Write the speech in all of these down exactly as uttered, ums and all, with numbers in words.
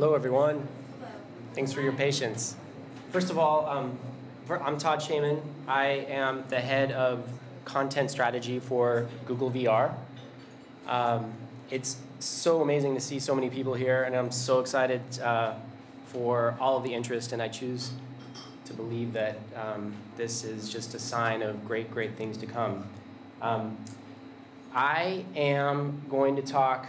Hello, everyone. Hello. Thanks for your patience. First of all, um, I'm Todd Shaiman. I am the head of content strategy for Google V R. Um, it's so amazing to see so many people here, and I'm so excited uh, for all of the interest, and I choose to believe that um, this is just a sign of great, great things to come. Um, I am going to talk,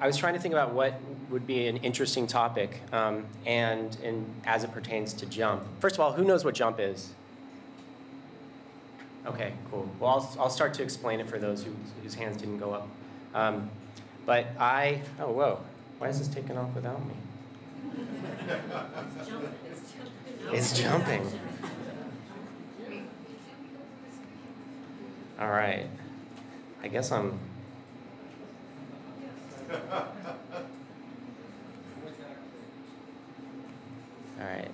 I was trying to think about what would be an interesting topic um, and, and as it pertains to Jump. First of all, who knows what Jump is? Okay, cool. Well, I'll, I'll start to explain it for those who, whose hands didn't go up. Um, but I, oh, whoa, why is this taking off without me? It's jumping. It's jumping. All right. I guess I'm... All right.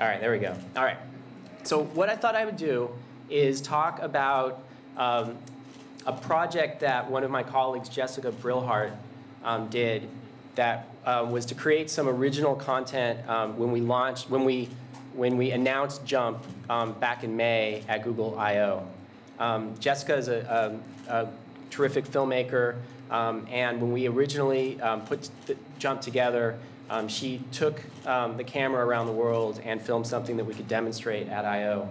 All right, there we go. All right. So what I thought I would do is talk about um, a project that one of my colleagues, Jessica Brillhart, um, did that uh, was to create some original content um, when we launched, when we, when we announced Jump um, back in May at Google I O Um, Jessica is a, a, a terrific filmmaker, um, and when we originally um, put the Jump together, um, she took um, the camera around the world and filmed something that we could demonstrate at I O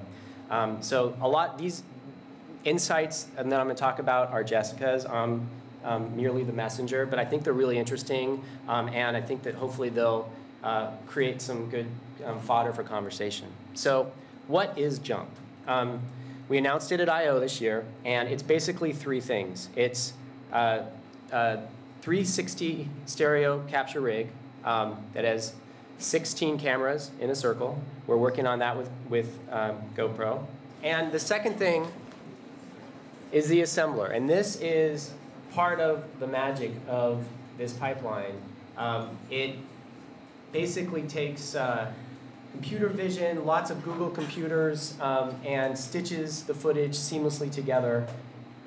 Um, so a lot, these insights that I'm going to talk about are Jessica's. Um, Um, merely the messenger, but I think they're really interesting, um, and I think that hopefully they'll uh, create some good um, fodder for conversation. So what is Jump? Um, we announced it at I O this year, and it's basically three things. It's uh, a three sixty stereo capture rig um, that has sixteen cameras in a circle. We're working on that with, with um, GoPro. And the second thing is the assembler, and this is part of the magic of this pipeline. Um, it basically takes uh, computer vision, lots of Google computers, um, and stitches the footage seamlessly together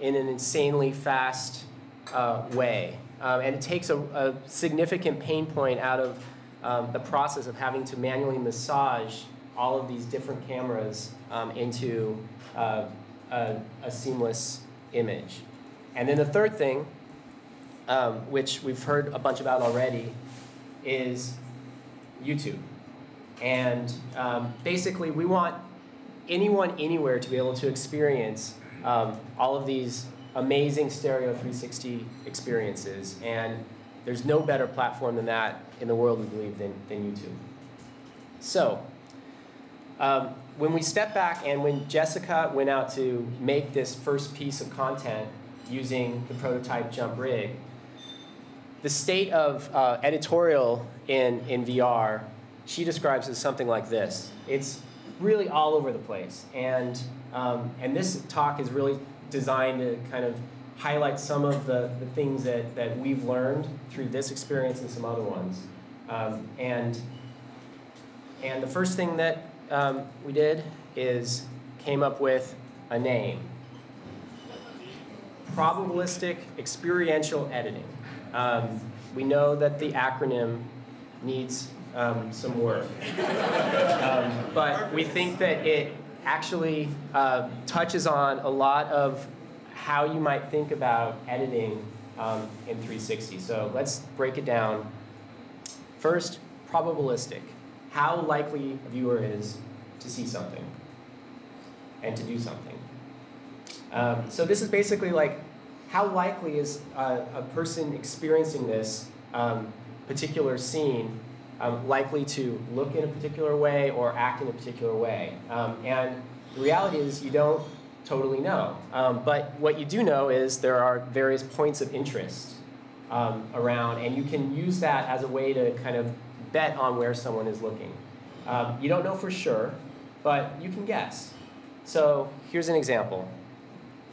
in an insanely fast uh, way. Um, and it takes a, a significant pain point out of um, the process of having to manually massage all of these different cameras um, into uh, a, a seamless image. And then the third thing, um, which we've heard a bunch about already, is YouTube. And um, basically, we want anyone anywhere to be able to experience um, all of these amazing stereo three sixty experiences. And there's no better platform than that in the world, we believe, than, than YouTube. So um, when we step back and when Jessica went out to make this first piece of content, using the prototype Jump rig, the state of uh, editorial in, in V R, she describes as something like this. It's really all over the place. And, um, and this talk is really designed to kind of highlight some of the, the things that, that we've learned through this experience and some other ones. Um, and, and the first thing that um, we did is came up with a name. Probabilistic Experiential Editing. Um, we know that the acronym needs um, some work, um, but we think that it actually uh, touches on a lot of how you might think about editing um, in three sixty. So let's break it down. First, probabilistic. How likely a viewer is to see something and to do something. Um, so this is basically like, how likely is uh, a person experiencing this um, particular scene um, likely to look in a particular way or act in a particular way? Um, and the reality is you don't totally know. Um, but what you do know is there are various points of interest um, around, and you can use that as a way to kind of bet on where someone is looking. Um, you don't know for sure, but you can guess. So here's an example.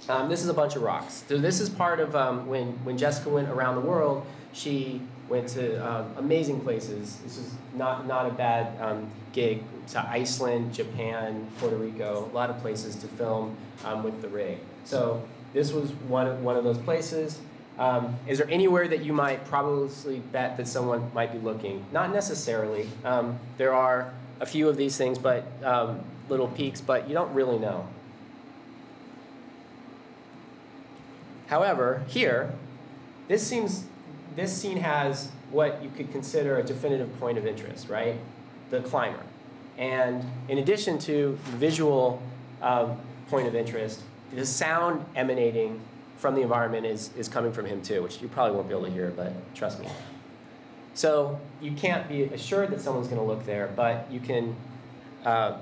Um, this is a bunch of rocks. So this is part of um, when, when Jessica went around the world, she went to um, amazing places. This is not, not a bad um, gig, to Iceland, Japan, Puerto Rico, a lot of places to film um, with the rig. So this was one of, one of those places. Um, is there anywhere that you might probably bet that someone might be looking? Not necessarily. Um, there are a few of these things, but um, little peaks, but you don't really know. However, here, this seems, this scene has what you could consider a definitive point of interest, right? The climber. And in addition to the visual um, point of interest, the sound emanating from the environment is, is coming from him too, which you probably won't be able to hear, but trust me. So you can't be assured that someone's going to look there, but you can uh,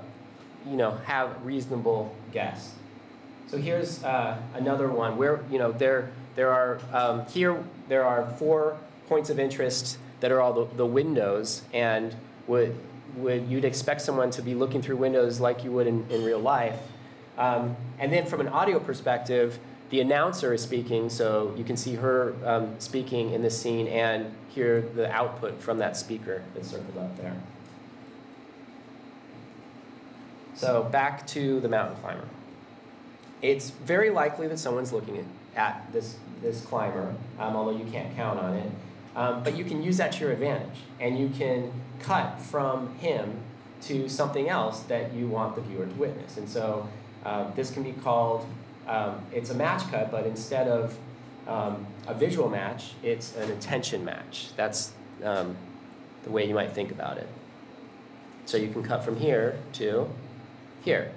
you know, have reasonable guess. So here's uh, another one where, you know, there, there are, um, here there are four points of interest that are all the, the windows, and would, would, you'd expect someone to be looking through windows like you would in, in real life. Um, and then from an audio perspective, the announcer is speaking, so you can see her um, speaking in this scene and hear the output from that speaker that's circled up there. So back to the mountain climber. It's very likely that someone's looking at this, this climber, um, although you can't count on it. Um, but you can use that to your advantage, and you can cut from him to something else that you want the viewer to witness. And so uh, this can be called, Um, it's a match cut, but instead of um, a visual match, it's an attention match. That's um, the way you might think about it. So you can cut from here to here.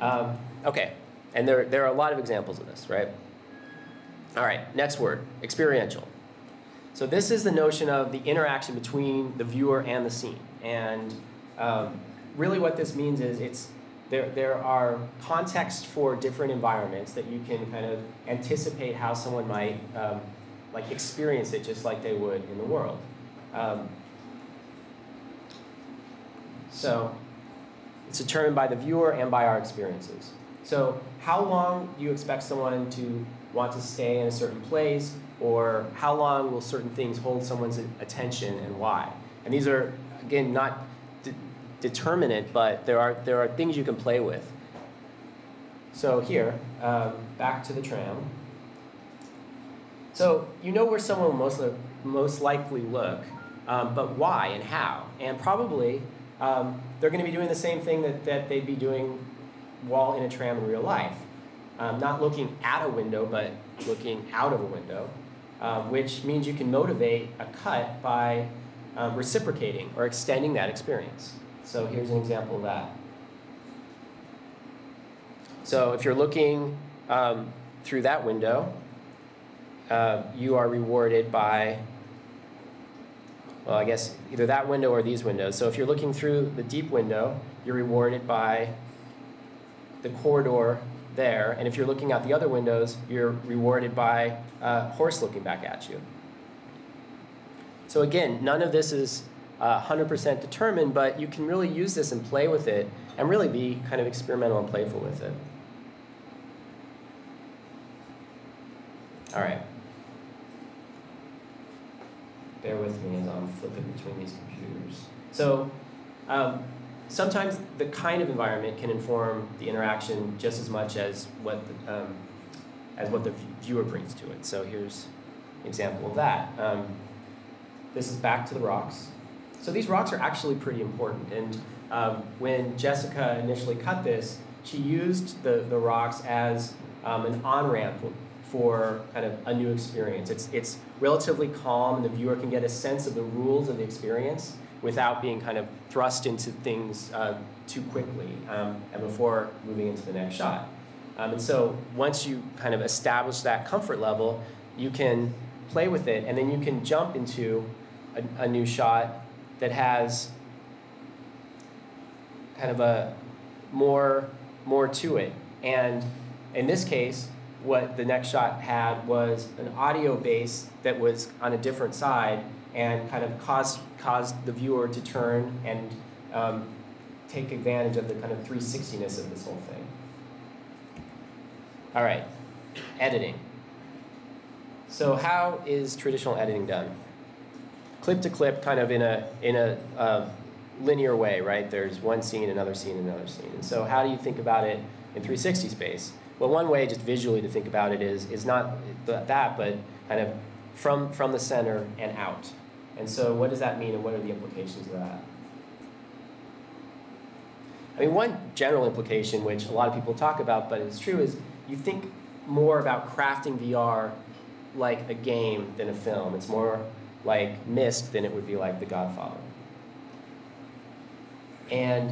Um, okay, and there, there are a lot of examples of this, right? All right, next word, experiential. So this is the notion of the interaction between the viewer and the scene. And um, really what this means is it's, there, there are contexts for different environments that you can kind of anticipate how someone might um, like experience it just like they would in the world. Um, so it's determined by the viewer and by our experiences. So how long do you expect someone to want to stay in a certain place, or how long will certain things hold someone's attention and why? And these are, again, not determinant, but there are, there are things you can play with. So here, um, back to the tram. So you know where someone will most, most likely look, um, but why and how? And probably um, they're going to be doing the same thing that, that they'd be doing while in a tram in real life. Um, not looking at a window, but looking out of a window, uh, which means you can motivate a cut by um, reciprocating or extending that experience. So here's an example of that. So if you're looking um, through that window, uh, you are rewarded by, well, I guess either that window or these windows. So if you're looking through the deep window, you're rewarded by the corridor there. And if you're looking out the other windows, you're rewarded by a uh, horse looking back at you. So again, none of this is one hundred percent determined, but you can really use this and play with it and really be kind of experimental and playful with it. All right. Bear with me as I'm flipping between these computers. So um, sometimes the kind of environment can inform the interaction just as much as what the, um, as what the viewer brings to it. So here's an example of that. Um, this is back to the rocks. So these rocks are actually pretty important, and um, when Jessica initially cut this, she used the, the rocks as um, an on-ramp for kind of a new experience. It's, it's relatively calm, and the viewer can get a sense of the rules of the experience without being kind of thrust into things uh, too quickly um, and before moving into the next shot. Um, and so once you kind of establish that comfort level, you can play with it, and then you can jump into a, a new shot that has kind of a more, more to it. And in this case, what the next shot had was an audio base that was on a different side and kind of caused, caused the viewer to turn and um, take advantage of the kind of three sixty-ness of this whole thing. All right, editing. So how is traditional editing done? Clip to clip, kind of in a, in a uh, linear way, right? There's one scene, another scene, another scene. And so how do you think about it in three sixty space? Well, one way just visually to think about it is, is not that, but kind of from, from the center and out. And so what does that mean, and what are the implications of that? I mean, one general implication, which a lot of people talk about, but it's true, is you think more about crafting V R like a game than a film. It's more like Myst than it would be like The Godfather. And,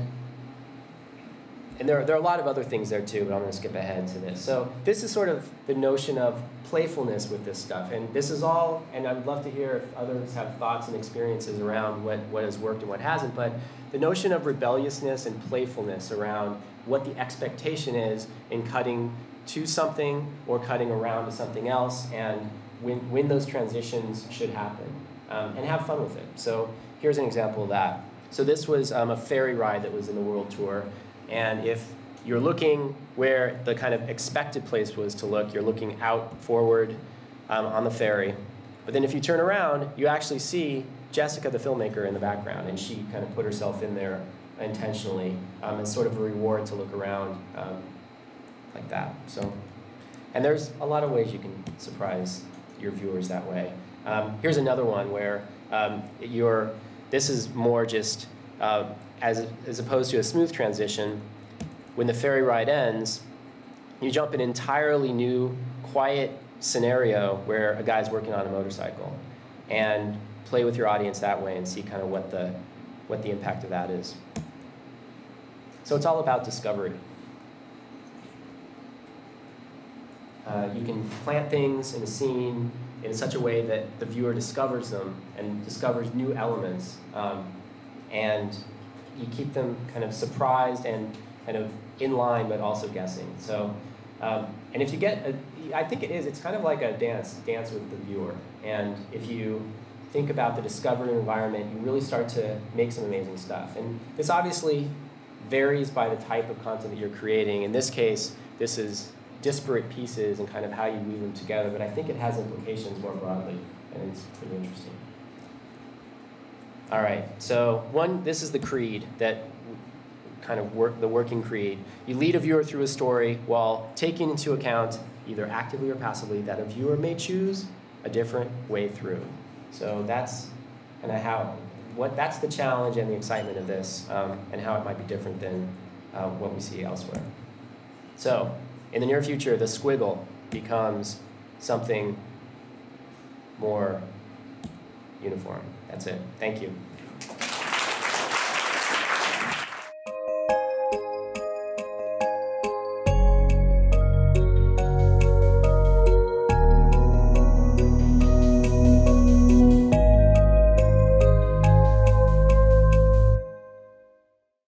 and there, are, there are a lot of other things there too, but I'm going to skip ahead to this. So this is sort of the notion of playfulness with this stuff. And this is all, and I'd love to hear if others have thoughts and experiences around what, what has worked and what hasn't, but the notion of rebelliousness and playfulness around what the expectation is in cutting to something or cutting around to something else, and when, when those transitions should happen, um, and have fun with it. So here's an example of that. So this was um, a ferry ride that was in the world tour, and if you're looking where the kind of expected place was to look, you're looking out forward um, on the ferry, but then if you turn around, you actually see Jessica, the filmmaker, in the background, and she kind of put herself in there intentionally um, as sort of a reward to look around um, like that. So, and there's a lot of ways you can surprise your viewers that way. Um, here's another one where um, you're, this is more just uh, as, as opposed to a smooth transition. When the ferry ride ends, you jump an entirely new, quiet scenario where a guy's working on a motorcycle, and play with your audience that way and see kind of what the, what the impact of that is. So it's all about discovery. Uh, you can plant things in a scene in such a way that the viewer discovers them and discovers new elements, um, and you keep them kind of surprised and kind of in line, but also guessing. So, um, and if you get, a, I think it is, it's kind of like a dance, dance with the viewer. And if you think about the discovery environment, you really start to make some amazing stuff. And this obviously varies by the type of content that you're creating. In this case, this is disparate pieces and kind of how you weave them together, but I think it has implications more broadly, and it's pretty interesting. All right, so one, this is the creed, that kind of work, the working creed. You lead a viewer through a story while taking into account, either actively or passively, that a viewer may choose a different way through. So that's kind of how, what, that's the challenge and the excitement of this, um, and how it might be different than uh, what we see elsewhere. So, in the near future, the squiggle becomes something more uniform. That's it. Thank you.